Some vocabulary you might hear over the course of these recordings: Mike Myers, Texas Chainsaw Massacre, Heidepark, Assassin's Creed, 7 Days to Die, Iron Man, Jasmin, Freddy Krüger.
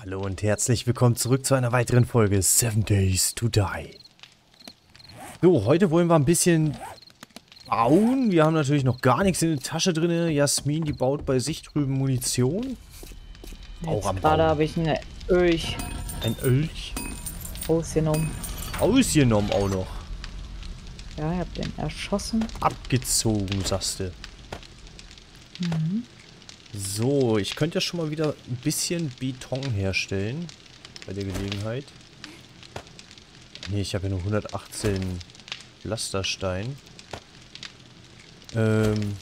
Hallo und herzlich willkommen zurück zu einer weiteren Folge 7 Days to Die. So, heute wollen wir ein bisschen bauen. Wir haben natürlich noch gar nichts in der Tasche drin. Jasmin, die baut bei sich drüben Munition. Jetzt auch am gerade habe ich eine Ölch. Ein Ölch? Ausgenommen. Ausgenommen auch noch. Ja, ich hab den erschossen. Abgezogen, sagst du. Mhm. So, ich könnte ja schon mal wieder ein bisschen Beton herstellen. Bei der Gelegenheit. Ne, ich habe ja nur 118 Pflasterstein. Machen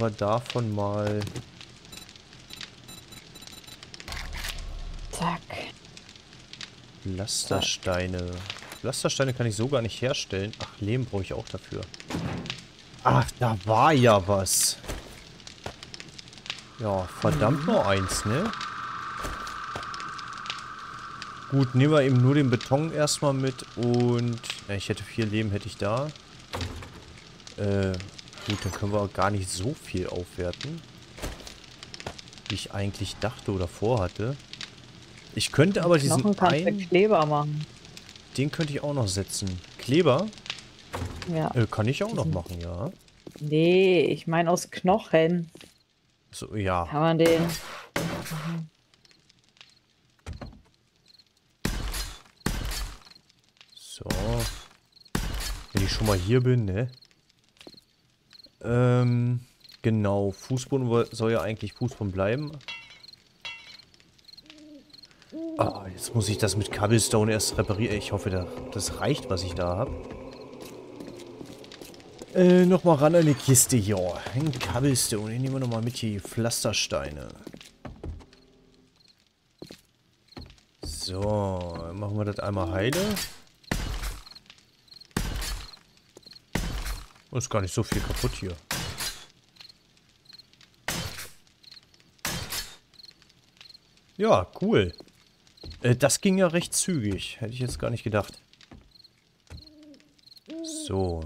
wir davon mal... Zack. Pflastersteine. Pflastersteine kann ich so gar nicht herstellen. Ach, Lehm brauche ich auch dafür. Ach, da war ja was. Ja, verdammt nur eins, ne? Gut, nehmen wir eben nur den Beton erstmal mit und... Ja, ich hätte 4 Leben, hätte ich da. Gut, dann können wir auch gar nicht so viel aufwerten. Wie ich eigentlich dachte oder vorhatte. Ich könnte aber diesen einen... Kleber machen. Den könnte ich auch noch setzen. Kleber? Ja. Kann ich auch noch machen, ja. Nee, ich meine aus Knochen. So, ja. Kann man den... So. Wenn ich schon mal hier bin, ne? Genau. Fußboden soll ja eigentlich Fußboden bleiben. Ah, jetzt muss ich das mit Cobblestone erst reparieren. Ich hoffe, das reicht, was ich da habe. Nochmal ran an die Kiste hier. Ein Cobblestone. Den nehmen wir nochmal mit hier. Pflastersteine. So. Machen wir das einmal heile. Ist gar nicht so viel kaputt hier. Ja, cool. Das ging ja recht zügig. Hätte ich jetzt gar nicht gedacht. So.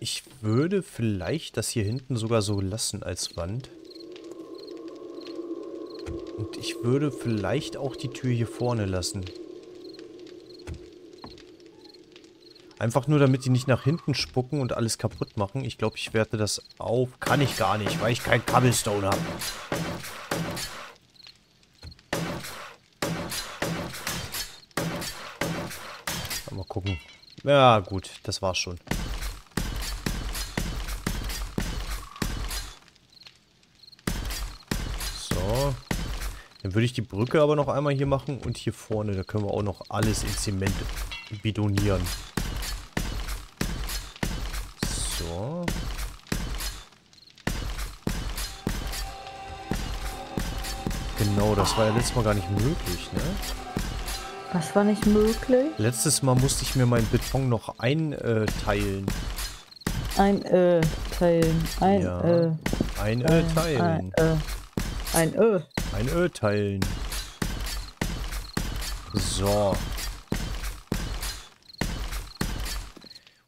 Ich würde vielleicht das hier hinten sogar so lassen als Wand. Und ich würde vielleicht auch die Tür hier vorne lassen. Einfach nur, damit die nicht nach hinten spucken und alles kaputt machen. Ich glaube, ich werte das auf. Kann ich gar nicht, weil ich kein Cobblestone habe. Mal gucken. Ja, gut. Das war's schon. So. Dann würde ich die Brücke aber noch einmal hier machen und hier vorne. Da können wir auch noch alles in Zement bidonieren. So. Genau, das war ja letztes Mal gar nicht möglich, ne? Was war nicht möglich? Letztes Mal musste ich mir meinen Beton noch einteilen. Einteilen. So.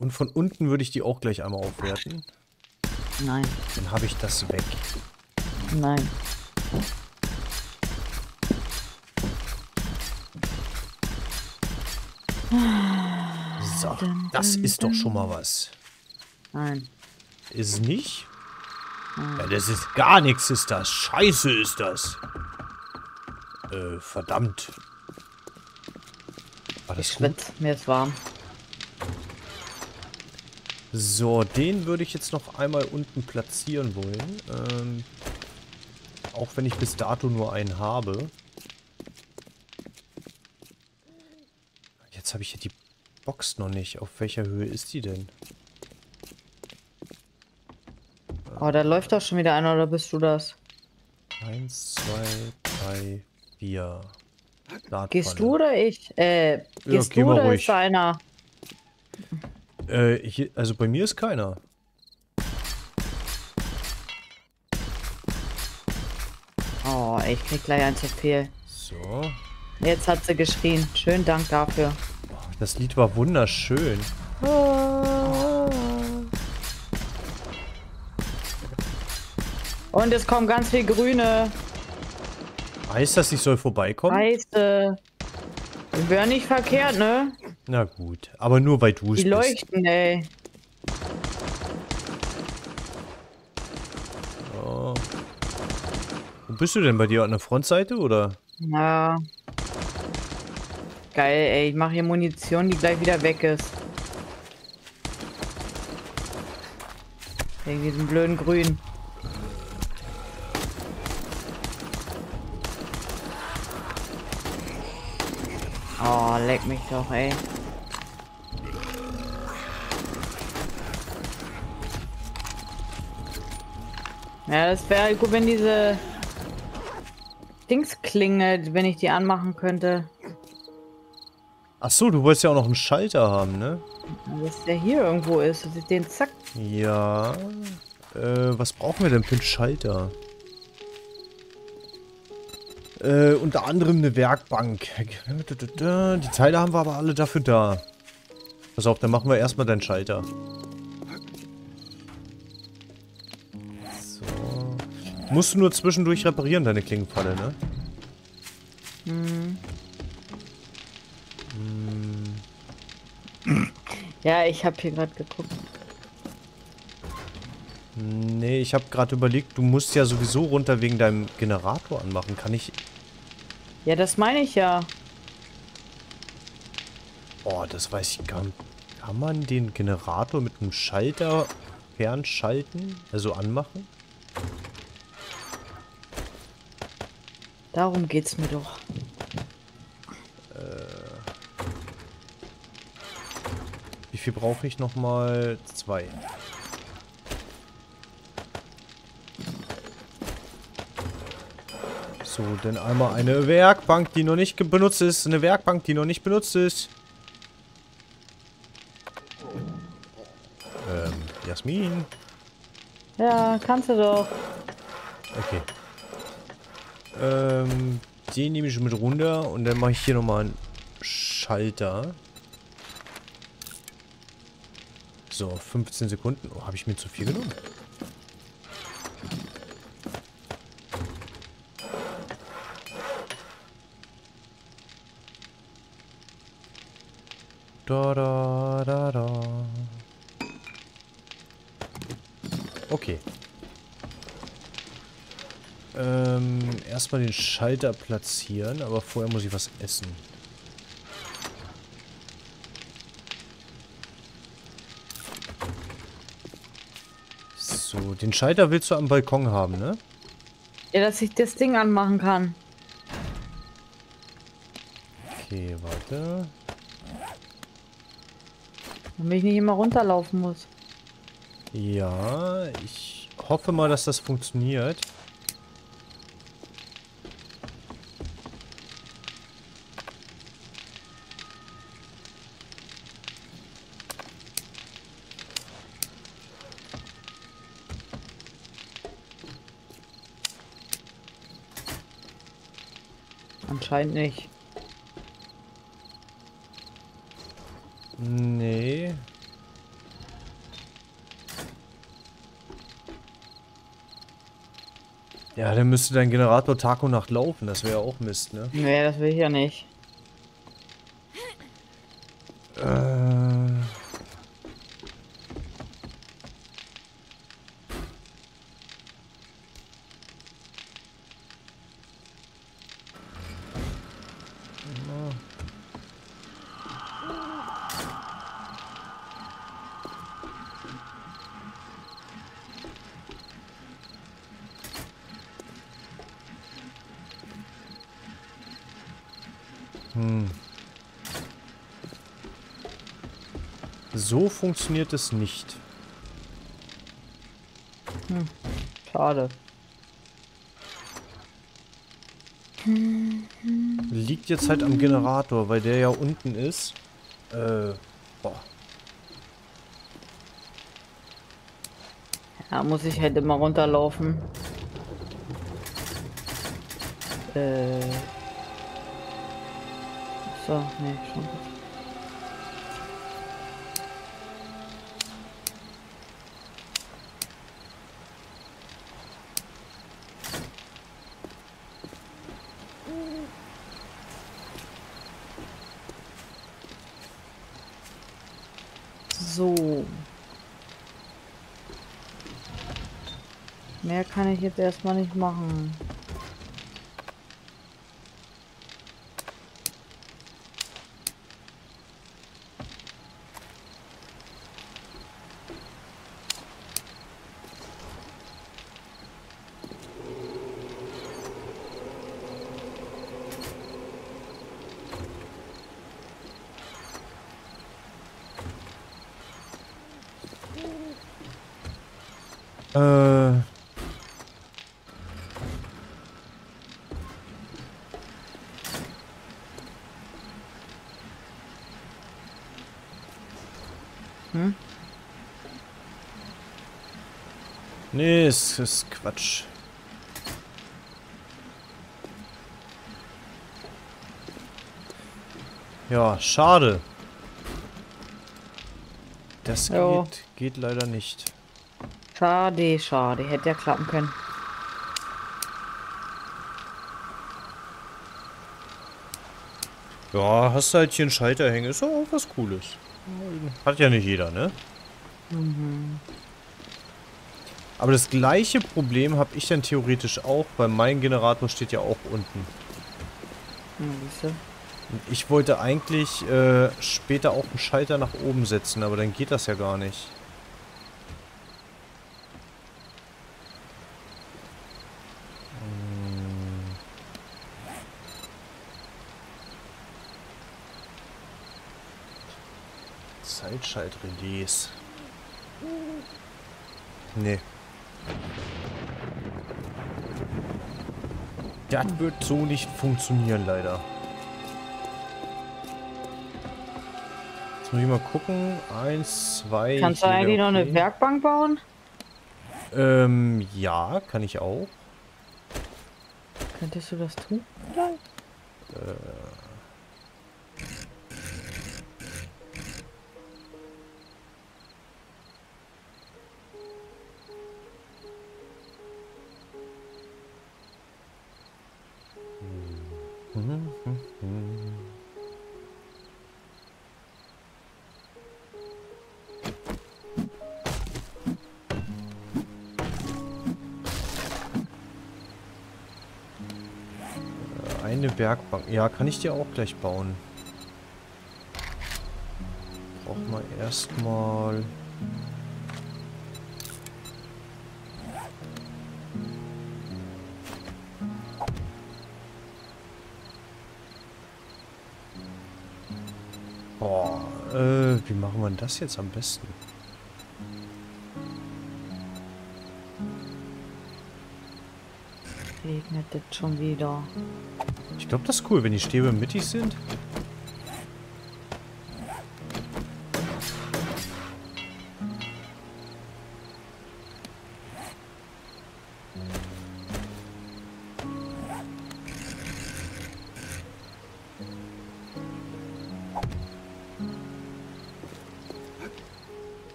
Und von unten würde ich die auch gleich einmal aufwerten. Nein. Dann habe ich das weg. Nein. So, das ist doch schon mal was. Nein. Ist nicht? Nein. Ja, das ist gar nichts, ist das. Scheiße ist das. Verdammt. War das gut? Mir ist warm. So, den würde ich jetzt noch einmal unten platzieren wollen. Auch wenn ich bis dato nur einen habe. Jetzt habe ich ja die Box noch nicht. Auf welcher Höhe ist die denn? Oh, da läuft doch schon wieder einer, oder bist du das? 1, 2, 3, 4. Startpfanne. Gehst du oder ich? Gehst ja, du oder ruhig. Ist da einer? Also bei mir ist keiner. Oh, ich krieg gleich ein zu viel. So. Jetzt hat sie geschrien. Schönen Dank dafür. Das Lied war wunderschön. Ah. Und es kommen ganz viel Grüne. Heißt das, ich soll vorbeikommen? Heiße. Wäre nicht verkehrt, ne? Na gut, aber nur weil du es bist. Die leuchten, ey. Oh. Wo bist du denn? Bei dir an der Frontseite, oder? Ja. Geil, ey. Ich mache hier Munition, die gleich wieder weg ist. Wegen diesem blöden Grün. Oh, leck mich doch, ey. Ja, das wäre halt gut, wenn diese Dings klingelt, wenn ich die anmachen könnte. Ach so, du wolltest ja auch noch einen Schalter haben, ne? Dass der hier irgendwo ist, dass ich den zack. Ja. Was brauchen wir denn für einen Schalter? Unter anderem eine Werkbank. Die Teile haben wir aber alle dafür da. Pass auf, dann machen wir erstmal deinen Schalter. So. Musst du nur zwischendurch reparieren, deine Klingenfalle, ne? Mhm. Ja, ich habe hier gerade geguckt. Nee, ich habe gerade überlegt, du musst ja sowieso runter wegen deinem Generator anmachen. Kann ich... Ja, das meine ich ja. Oh, das weiß ich gar nicht. Kann man den Generator mit einem Schalter fernschalten? Also anmachen? Darum geht's mir doch. Wie viel brauche ich nochmal? 2. So, denn einmal eine Werkbank, die noch nicht benutzt ist. Eine Werkbank, die noch nicht benutzt ist. Jasmin. Ja, kannst du doch. Okay. Den nehme ich mit runter und dann mache ich hier nochmal einen Schalter. So, 15 Sekunden. Oh, habe ich mir zu viel genommen? Da, da, da, da. Okay. Erstmal den Schalter platzieren, aber vorher muss ich was essen. So, den Schalter willst du am Balkon haben, ne? Ja, dass ich das Ding anmachen kann. Okay, warte. Damit ich nicht immer runterlaufen muss. Ja, ich hoffe mal, dass das funktioniert. Anscheinend nicht. Nee. Ja, dann müsste dein Generator Tag und Nacht laufen. Das wäre ja auch Mist, ne? Nee, das will ich ja nicht. So funktioniert es nicht. Hm, schade. Liegt jetzt halt am Generator, weil der ja unten ist. Boah. Da muss ich halt immer runterlaufen. So, ne, schon gut. Mehr kann ich jetzt erstmal nicht machen. Nee, es ist Quatsch. Ja, schade. Das geht leider nicht. Schade, schade. Hätte ja klappen können. Ja, hast du halt hier einen Schalter hängen. Ist doch auch was Cooles. Hat ja nicht jeder, ne? Mhm. Aber das gleiche Problem habe ich dann theoretisch auch, weil mein Generator steht ja auch unten. Ja, ich wollte eigentlich später auch einen Schalter nach oben setzen, aber dann geht das ja gar nicht. Zeitschaltrelease. Nee. Das wird so nicht funktionieren, leider. Jetzt muss ich mal gucken. 1, 2... Kannst du eigentlich noch eine Werkbank bauen? Ja, kann ich auch. Könntest du das tun? Eine Bergbank. Ja, kann ich dir auch gleich bauen. Brauchen wir erstmal... Boah, wie machen wir das jetzt am besten? Regnet das schon wieder. Ich glaube, das ist cool, wenn die Stäbe mittig sind.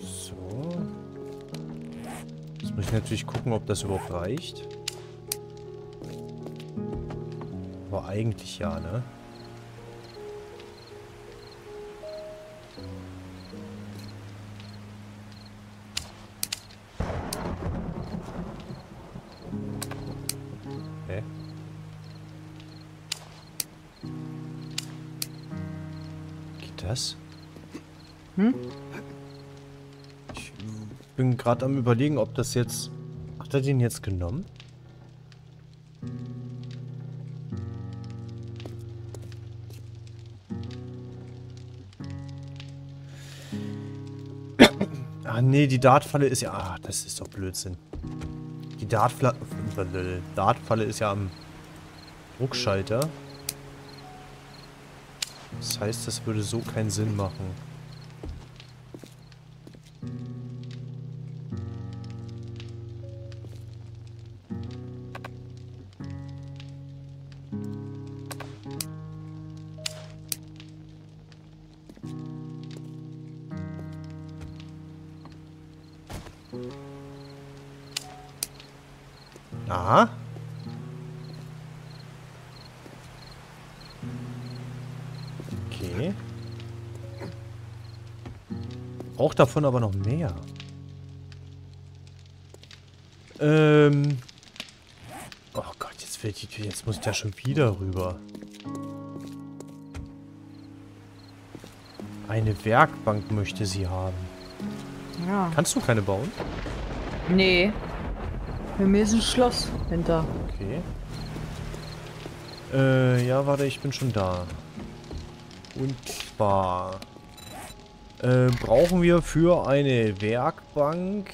So. Jetzt muss ich natürlich gucken, ob das überhaupt reicht. Aber eigentlich ja, ne? Hä? Geht das? Hm? Ich bin gerade am Überlegen, ob das jetzt... Hat er den jetzt genommen? Nee, die Dartfalle ist ja... Ah, das ist doch Blödsinn. Die Dartfalle ist ja am Druckschalter. Das heißt, das würde so keinen Sinn machen. Aha. Okay. Braucht davon aber noch mehr. Oh Gott, jetzt will ich die Tür. Jetzt muss ich da schon wieder rüber. Eine Werkbank möchte sie haben. Ja. Kannst du keine bauen? Nee. Bei mir ist ein Schloss hinter. Okay. Ja, warte, ich bin schon da. Und zwar brauchen wir für eine Werkbank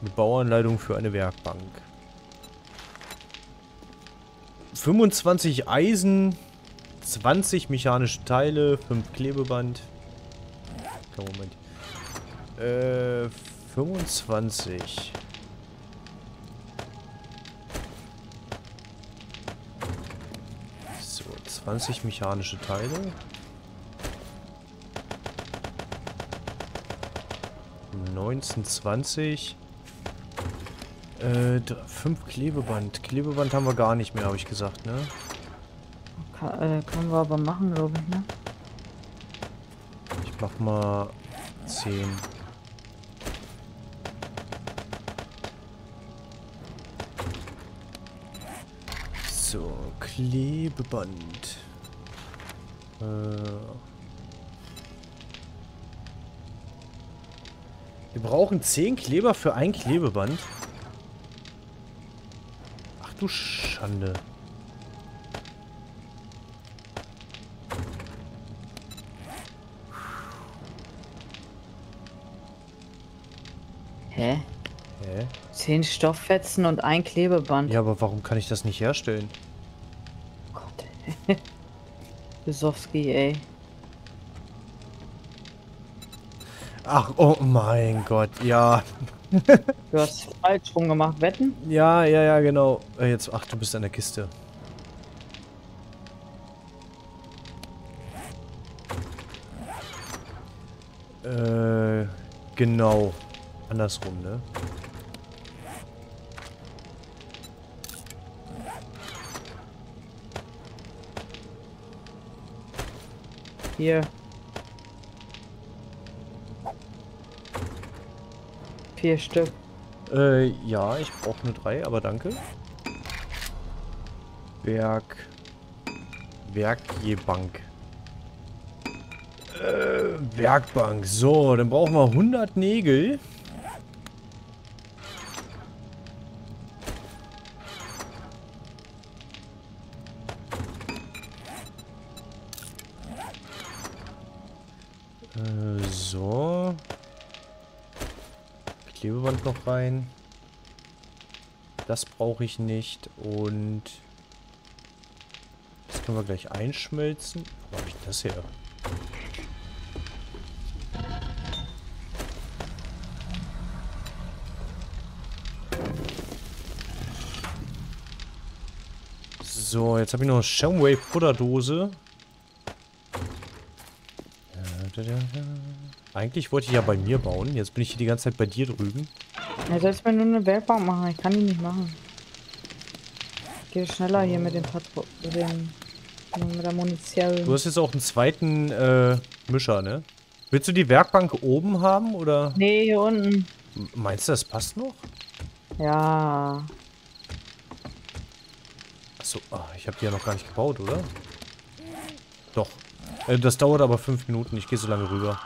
eine Bauanleitung für eine Werkbank. 25 Eisen, 20 mechanische Teile, 5 Klebeband. Moment. 25. So, 20 mechanische Teile. Um 19, 20. 5 Klebeband. Klebeband haben wir gar nicht mehr, habe ich gesagt, ne? Können wir aber machen, glaube ich, ne? Ich mach mal 10. So, Klebeband. Wir brauchen 10 Kleber für ein Klebeband. Ach du Schande. Hä? Hä? 10 Stofffetzen und ein Klebeband. Ja, aber warum kann ich das nicht herstellen? Gott. Besowski, ey. Ach, oh mein Gott, ja. Du hast falsch rum gemacht, wetten? Ja, ja, ja, genau. Jetzt, ach, du bist an der Kiste. Genau. Andersrum, ne? Hier. Vier Stück. Ja, ich brauche nur 3, aber danke. Werkbank. Werkbank. So, dann brauchen wir 100 Nägel. So. Klebeband noch rein. Das brauche ich nicht. Und das können wir gleich einschmelzen. Wo habe ich das her? So, jetzt habe ich noch eine Shumway-Pudderdose. Eigentlich wollte ich ja bei mir bauen. Jetzt bin ich hier die ganze Zeit bei dir drüben. Ja, selbst wenn du eine Werkbank machen, ich kann die nicht machen. Ich gehe schneller hier mit dem mit der Munition. Du hast jetzt auch einen zweiten Mischer, ne? Willst du die Werkbank oben haben, oder? Nee, hier unten. Meinst du, das passt noch? Ja. Achso, ich habe die ja noch gar nicht gebaut, oder? Doch. Das dauert aber 5 Minuten. Ich gehe so lange rüber.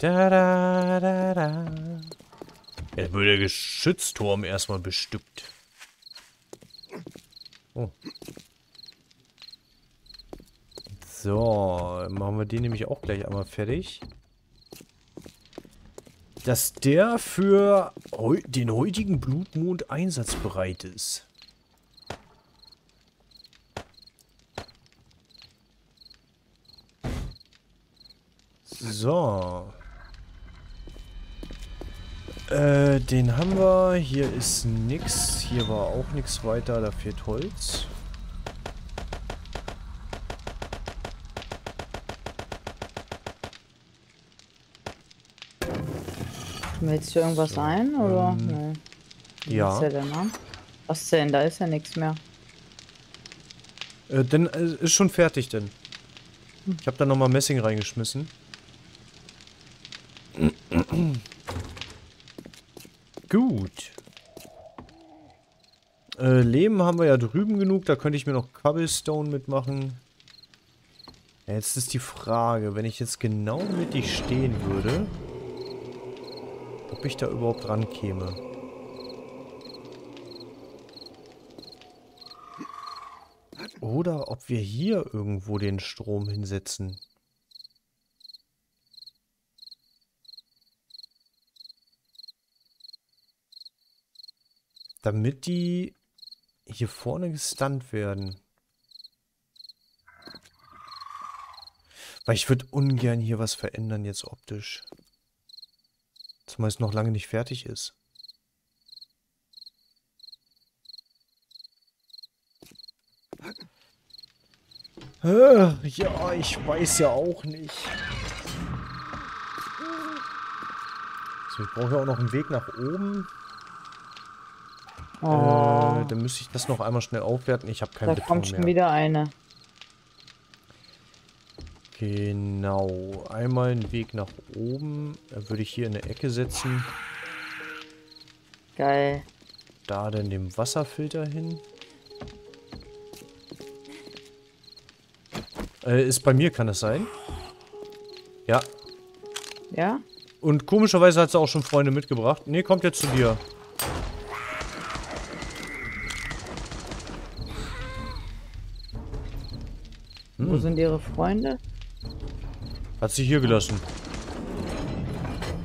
Da, da, da, da. Jetzt wird der Geschützturm erstmal bestückt. Oh. So, machen wir den nämlich auch gleich einmal fertig. Dass der für den heutigen Blutmond einsatzbereit ist. So. Den haben wir. Hier ist nix. Hier war auch nichts weiter. Da fehlt Holz. Willst du irgendwas ein, oder? Nee. Ja. Was ist ja der Name? Was denn? Da ist ja nichts mehr. Denn ist schon fertig denn. Ich habe da nochmal Messing reingeschmissen. Gut. Leben haben wir ja drüben genug. Da könnte ich mir noch Cobblestone mitmachen. Ja, jetzt ist die Frage, wenn ich jetzt genau mittig stehen würde, ob ich da überhaupt rankäme. Oder ob wir hier irgendwo den Strom hinsetzen. Damit die hier vorne gestunt werden. Weil ich würde ungern hier was verändern jetzt optisch. Zumal es noch lange nicht fertig ist. Ja, ich weiß ja auch nicht. So, ich brauche ja auch noch einen Weg nach oben. Oh. Dann müsste ich das noch einmal schnell aufwerten. Ich habe keinen Beton mehr. Da kommt schon wieder eine. Genau. Einmal einen Weg nach oben. Dann würde ich hier in der Ecke setzen. Geil. Da dann den Wasserfilter hin. Ist bei mir, kann das sein? Ja. Ja? Und komischerweise hat sie auch schon Freunde mitgebracht. Nee, kommt jetzt zu dir. Wo sind ihre Freunde? Hat sie hier gelassen.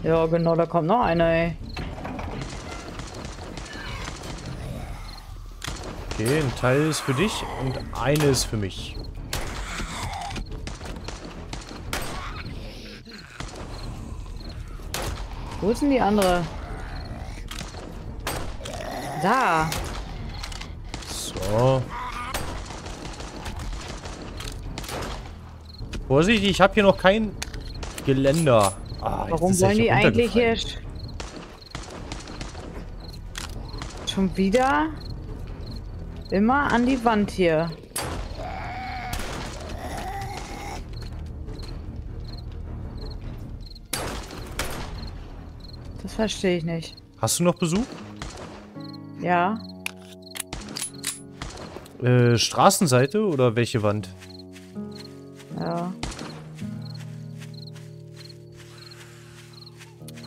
Ja, genau, da kommt noch einer, ey. Okay, ein Teil ist für dich und eine ist für mich. Wo ist denn die andere? Da. So. Vorsicht, ich habe hier noch kein Geländer. Ah, warum wollen die eigentlich hier schon wieder immer an die Wand hier? Das verstehe ich nicht. Hast du noch Besuch? Ja. Straßenseite oder welche Wand? Ja.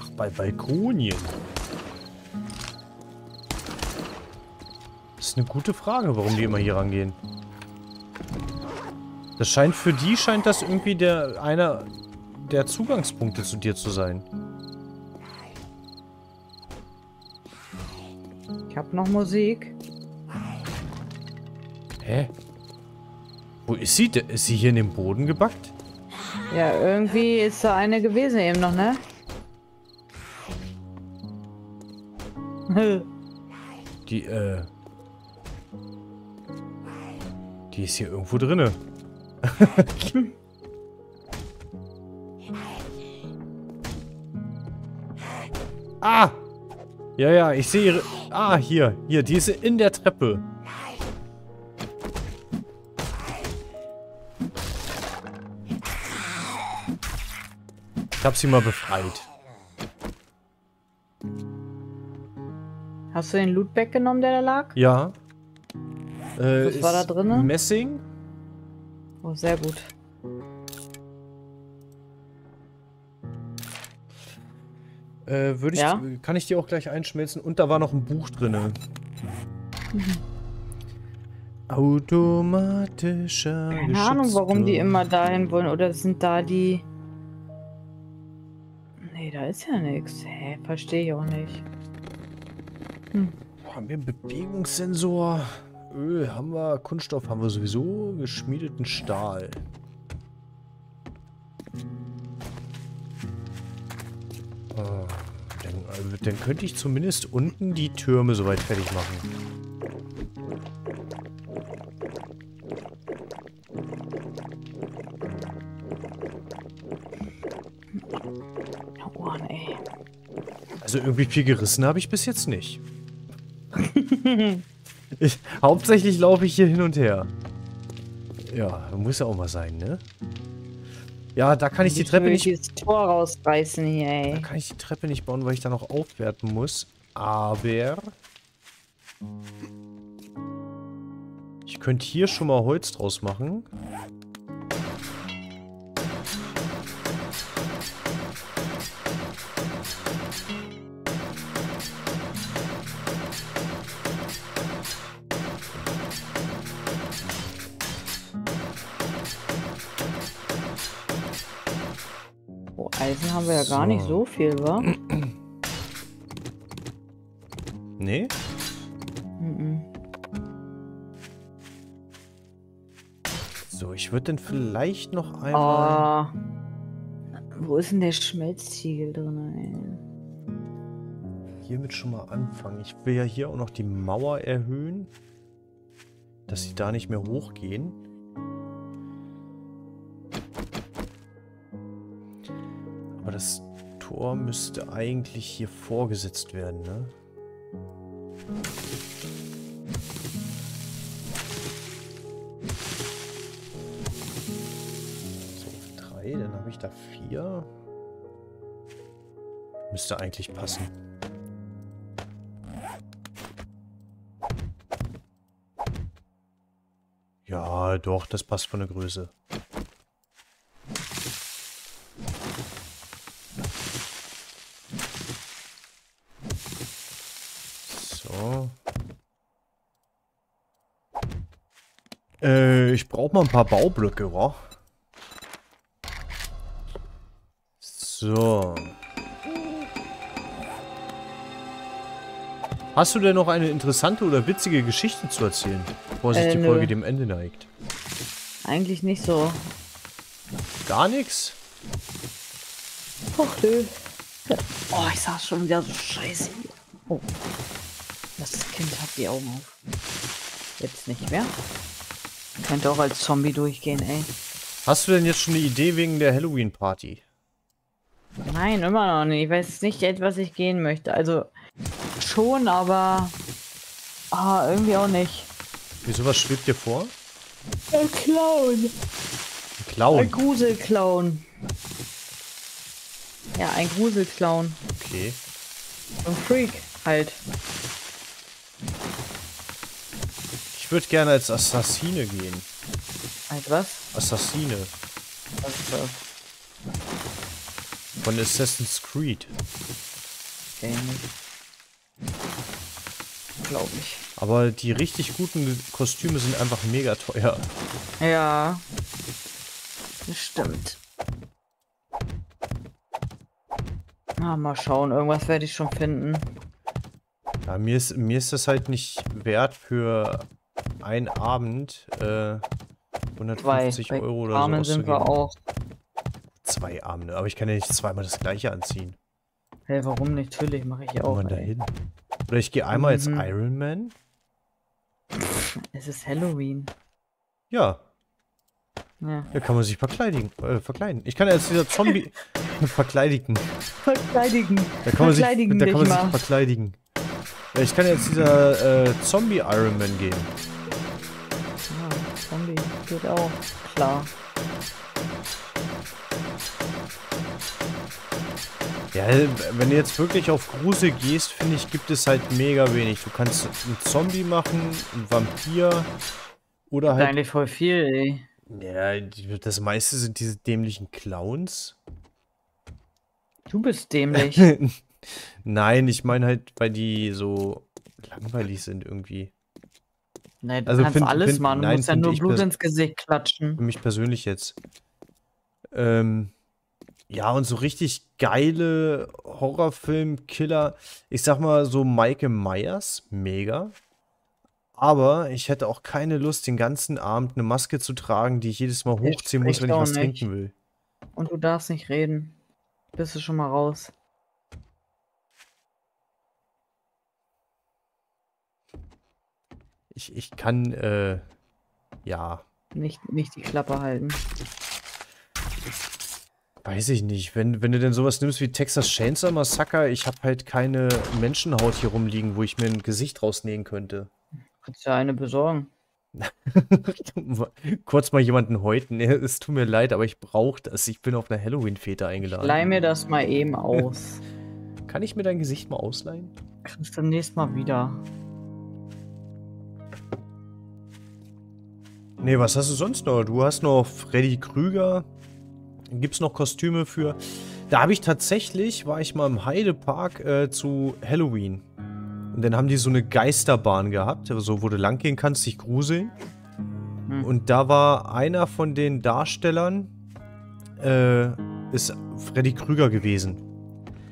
Ach, bei Balkonien. Das ist eine gute Frage, warum die immer hier rangehen. Das scheint für die, scheint das irgendwie einer der Zugangspunkte zu dir zu sein. Ich hab noch Musik. Hä? Wo ist sie denn? Ist sie hier in den Boden gebackt? Ja, irgendwie ist da eine gewesen eben noch, ne? Die ist hier irgendwo drinne. Ah! Ja, ja, ich sehe ihre... Ah, hier. Hier, die ist in der Treppe. Ich hab sie mal befreit. Hast du den Lootbag genommen, der da lag? Ja. Was war da drin? Messing. Oh, sehr gut. Würde ich, ja? Kann ich die auch gleich einschmelzen? Und da war noch ein Buch drin. Automatischer Geschützturm. Keine Ahnung, warum die immer dahin wollen. Oder sind da die... Da ist ja nichts. Hä, verstehe ich auch nicht. Boah, haben wir einen Bewegungssensor? Öl haben wir, Kunststoff haben wir sowieso, geschmiedeten Stahl. Ah, dann könnte ich zumindest unten die Türme soweit fertig machen. Also irgendwie viel gerissen habe ich bis jetzt nicht. Hauptsächlich laufe ich hier hin und her. Ja, muss ja auch mal sein, ne? Ja, da kann ich die Treppe nicht... dieses Tor rausreißen hier, ey. Da kann ich die Treppe nicht bauen, weil ich da noch aufwerten muss. Aber... ich könnte hier schon mal Holz draus machen. Eisen haben wir ja gar nicht so viel, wa? Nee? Mm-mm. So, ich würde denn vielleicht noch einmal... Oh. Wo ist denn der Schmelztiegel drin, ey? Hiermit schon mal anfangen. Ich will ja hier auch noch die Mauer erhöhen, dass sie da nicht mehr hochgehen. Aber das Tor müsste eigentlich hier vorgesetzt werden, ne? So, 3, dann habe ich da 4. Müsste eigentlich passen. Ja, doch, das passt von der Größe. Ich brauche mal ein paar Baublöcke, wa? So. Hast du denn noch eine interessante oder witzige Geschichte zu erzählen, bevor sich die Folge dem Ende neigt? Eigentlich nicht so. Gar nichts? Och, nö. Oh, ich saß schon wieder so scheiße. Oh. Das Kind hat die Augen auf. Jetzt nicht mehr. Könnte auch als Zombie durchgehen, ey. Hast du denn jetzt schon eine Idee wegen der Halloween-Party? Nein, immer noch nicht. Ich weiß nicht, was ich gehen möchte. Also schon, aber irgendwie auch nicht. Wieso, was schwebt dir vor? Ein Clown. Ein Clown? Ein Gruselclown. Ja, ein Gruselclown. Okay. Ein Freak halt. Ich würde gerne als Assassine gehen. Als was? Assassine. Was ist das? Von Assassin's Creed. Okay, glaube ich. Aber die richtig guten Kostüme sind einfach mega teuer. Ja. Das stimmt. Na, mal schauen. Irgendwas werde ich schon finden. Ja, mir ist das halt nicht wert für... ein Abend 150 bei Euro oder so sind wir auch. 2 Abende, aber ich kann ja nicht zweimal das gleiche anziehen. Hey, warum nicht? Natürlich mache ich ja auch. Dahin. Oder ich gehe einmal als Iron Man. Es ist Halloween. Ja. Ja. Da kann man sich verkleiden. Ich kann ja als dieser Zombie verkleidigen. Da kann man sich verkleidigen. Ja, ich kann jetzt dieser Zombie-Iron Man gehen. Ja, Zombie geht auch. Klar. Ja, wenn du jetzt wirklich auf Grusel gehst, finde ich, gibt es halt mega wenig. Du kannst einen Zombie machen, einen Vampir oder halt... eigentlich voll viel, ey. Ja, das meiste sind diese dämlichen Clowns. Du bist dämlich. Nein, ich meine halt, weil die so langweilig sind irgendwie. Nein, du also kannst alles machen. Du musst ja nur Blut ins Gesicht klatschen. Für mich persönlich jetzt. Ja, und so richtig geile Horrorfilm-Killer. Ich sag mal so Mike Myers, mega. Aber ich hätte auch keine Lust, den ganzen Abend eine Maske zu tragen, die ich jedes Mal hochziehen muss, wenn ich was trinken will. Und du darfst nicht reden. Bist du schon mal raus. Ich kann, ja. Nicht die Klappe halten. Weiß ich nicht. Wenn du denn sowas nimmst wie Texas Chainsaw Massacre, ich habe halt keine Menschenhaut hier rumliegen, wo ich mir ein Gesicht rausnähen könnte. Kannst ja eine besorgen. Kurz mal jemanden häuten. Es tut mir leid, aber ich brauche das. Ich bin auf eine Halloween-Fete eingeladen. Ich leih mir das mal eben aus. Kann ich mir dein Gesicht mal ausleihen? Kannst du demnächst mal wieder. Nee, was hast du sonst noch? Du hast noch Freddy Krüger. Gibt's noch Kostüme für... Da habe ich tatsächlich, war ich mal im Heidepark zu Halloween. Und dann haben die so eine Geisterbahn gehabt, so also, wo du lang gehen kannst, dich gruseln. Hm. Und da war einer von den Darstellern, ist Freddy Krüger gewesen.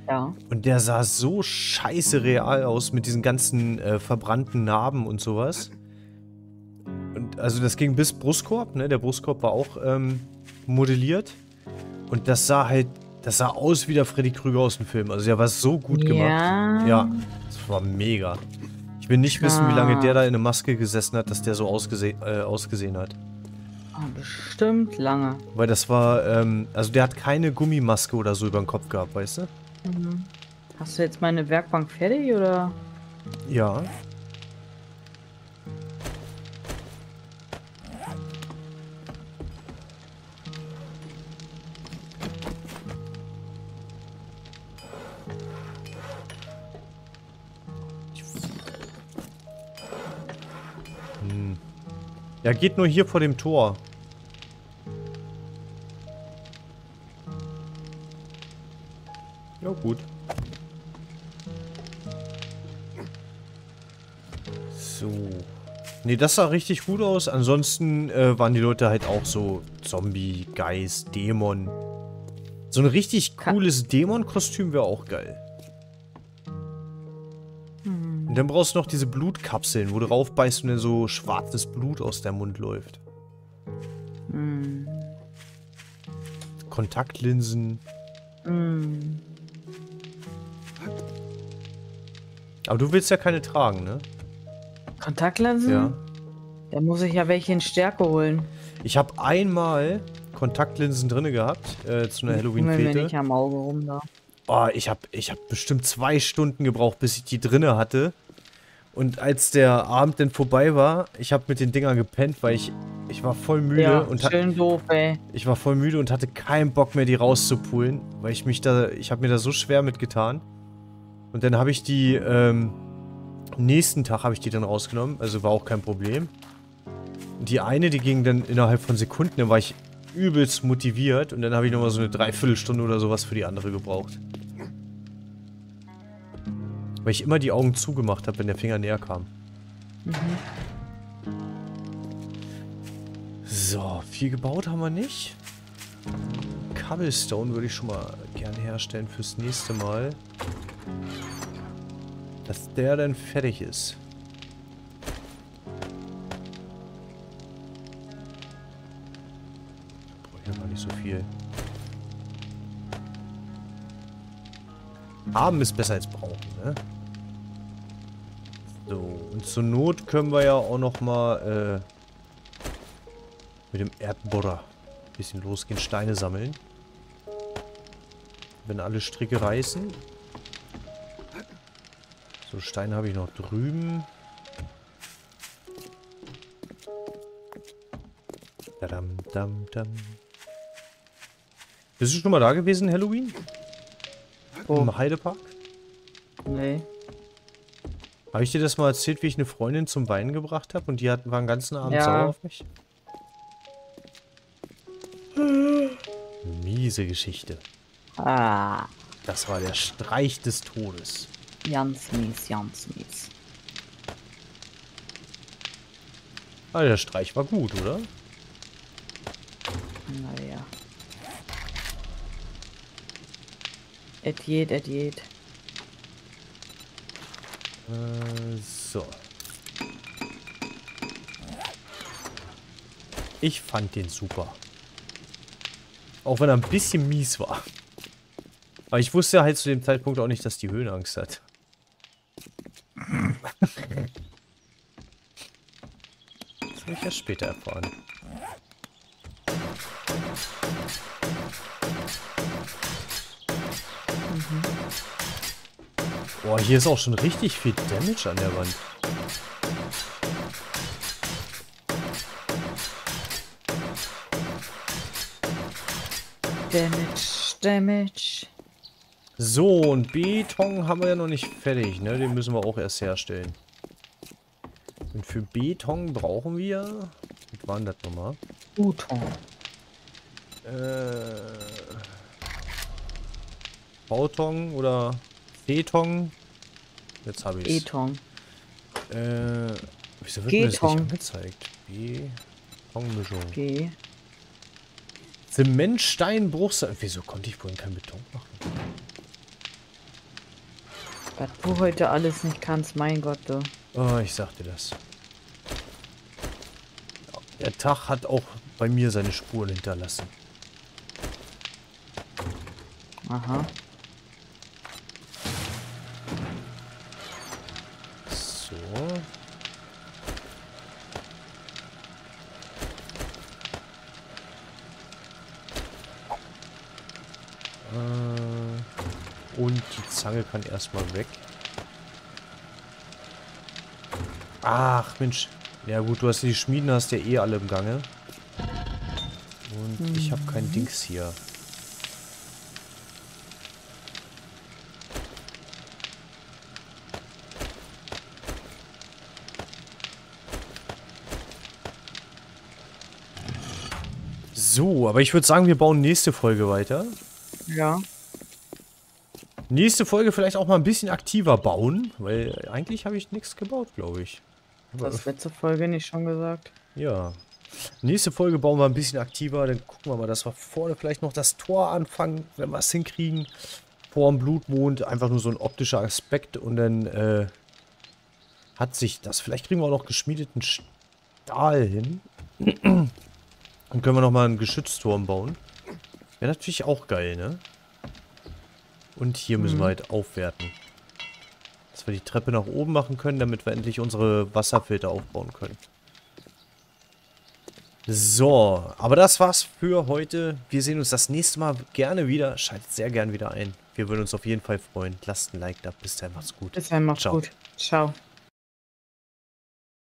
Ja. Und der sah so scheiße real aus mit diesen ganzen verbrannten Narben und sowas. Und also das ging bis Brustkorb, ne? Der Brustkorb war auch modelliert. Und das sah halt... Das sah aus wie der Freddy Krüger aus dem Film. Also der war so gut gemacht. Ja, das war mega. Ich will nicht wissen, wie lange der da in der Maske gesessen hat, dass der so ausgesehen hat. Bestimmt lange. Weil das war, also der hat keine Gummimaske oder so über den Kopf gehabt, weißt du? Mhm. Hast du jetzt meine Werkbank fertig, oder? Ja. Er geht nur hier vor dem Tor. Ja, gut. So. Ne, das sah richtig gut aus. Ansonsten waren die Leute halt auch so Zombie, Geist, Dämon. So ein richtig cooles Dämon-Kostüm wäre auch geil. Dann brauchst du noch diese Blutkapseln, wo du raufbeißt und dann so schwarzes Blut aus deinem Mund läuft. Mm. Kontaktlinsen. Mm. Aber du willst ja keine tragen, ne? Kontaktlinsen? Ja. Da muss ich ja welche in Stärke holen. Ich habe einmal Kontaktlinsen drinne gehabt, zu einer Halloween-Fete. Ich bin mir nicht am Auge rum da. Oh, ich hab bestimmt 2 Stunden gebraucht, bis ich die drinne hatte. Und als der Abend dann vorbei war, ich habe mit den Dingern gepennt, weil ich war voll müde. Ja, und schön doof, ey. Ich war voll müde und hatte keinen Bock mehr, die rauszupulen, weil ich habe mir da so schwer mitgetan. Und dann habe ich die, nächsten Tag habe ich die dann rausgenommen, also war auch kein Problem. Die eine, die ging dann innerhalb von Sekunden, dann war ich übelst motiviert und dann habe ich nochmal so eine Dreiviertelstunde oder sowas für die andere gebraucht. Weil ich immer die Augen zugemacht habe, wenn der Finger näher kam. Mhm. So, viel gebaut haben wir nicht. Cobblestone würde ich schon mal gerne herstellen fürs nächste Mal. Dass der dann fertig ist. So viel. Haben ist besser als brauchen, ne? So, und zur Not können wir ja auch noch mal mit dem Erdbohrer ein bisschen losgehen, Steine sammeln. Wenn alle Stricke reißen. So, Steine habe ich noch drüben. Dadam, dam, dam. Bist du schon mal da gewesen, Halloween? Oh. Im Heidepark? Nee. Habe ich dir das mal erzählt, wie ich eine Freundin zum Weinen gebracht habe? Und die war den ganzen Abend sauer auf mich? Miese Geschichte. Ah. Das war der Streich des Todes. Ganz mies, ganz mies. Ah, der Streich war gut, oder? Naja. Et jed. So. Ich fand den super. Auch wenn er ein bisschen mies war. Aber ich wusste halt zu dem Zeitpunkt auch nicht, dass die Höhenangst hat. Das habe ich erst später erfahren. Boah, hier ist auch schon richtig viel Damage an der Wand. Damage. So, und Beton haben wir ja noch nicht fertig, ne? Den müssen wir auch erst herstellen. Und für Beton brauchen wir... Was war denn das nochmal? Beton. Bauton oder Beton? Jetzt habe ich es. Beton. Wieso wird mir das nicht angezeigt? Betonmischung. G. Zement, Stein, Bruchstein. Wieso konnte ich vorhin keinen Beton machen? Was du heute alles nicht kannst, mein Gott, du. Oh, ich sagte das. Der Tag hat auch bei mir seine Spuren hinterlassen. Aha. So. Und die Zange kann erstmal weg. Ach, Mensch. Ja gut, du hast die Schmieden, hast ja eh alle im Gange. Und ich habe kein Dings hier. So, aber ich würde sagen, wir bauen nächste Folge weiter. Ja. Nächste Folge vielleicht auch mal ein bisschen aktiver bauen, weil eigentlich habe ich nichts gebaut, glaube ich. Das letzte Folge nicht schon gesagt. Ja. Nächste Folge bauen wir ein bisschen aktiver, dann gucken wir mal, dass wir vorne vielleicht noch das Tor anfangen, wenn wir es hinkriegen. Vor dem Blutmond, einfach nur so ein optischer Aspekt und dann hat sich das. Vielleicht kriegen wir auch noch geschmiedeten Stahl hin. Dann können wir nochmal einen Geschützturm bauen. Wäre natürlich auch geil, ne? Und hier müssen wir halt aufwerten. Dass wir die Treppe nach oben machen können, damit wir endlich unsere Wasserfilter aufbauen können. So, aber das war's für heute. Wir sehen uns das nächste Mal gerne wieder. Schaltet sehr gern wieder ein. Wir würden uns auf jeden Fall freuen. Lasst ein Like da. Bis dahin, macht's gut. Bis dahin, macht's gut. Ciao.